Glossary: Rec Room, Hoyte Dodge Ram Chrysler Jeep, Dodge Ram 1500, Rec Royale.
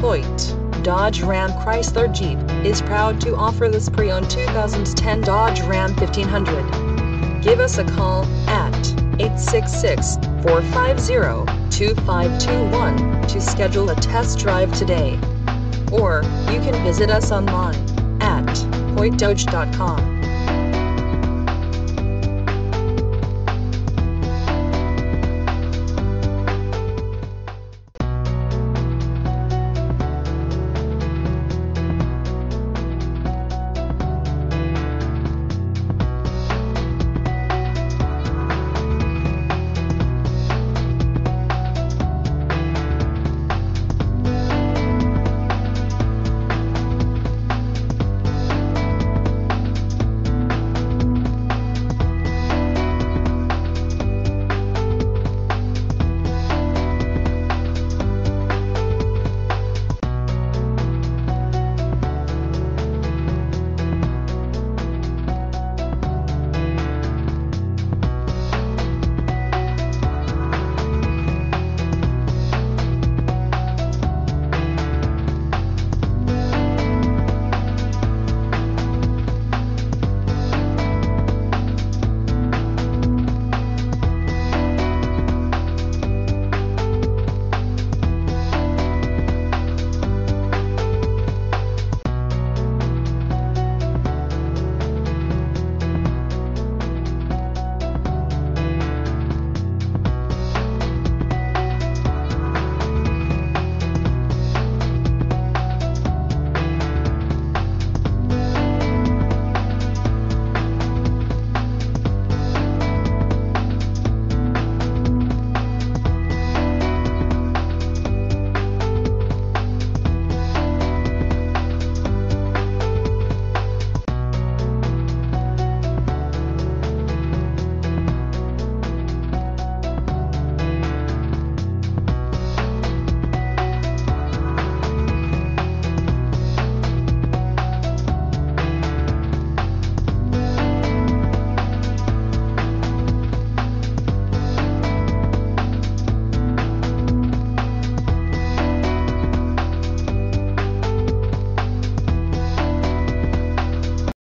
Hoyte Dodge Ram Chrysler Jeep is proud to offer this pre-owned 2010 Dodge Ram 1500. Give us a call at 866-450-2521 to schedule a test drive today. Or you can visit us online at hoytedodge.com.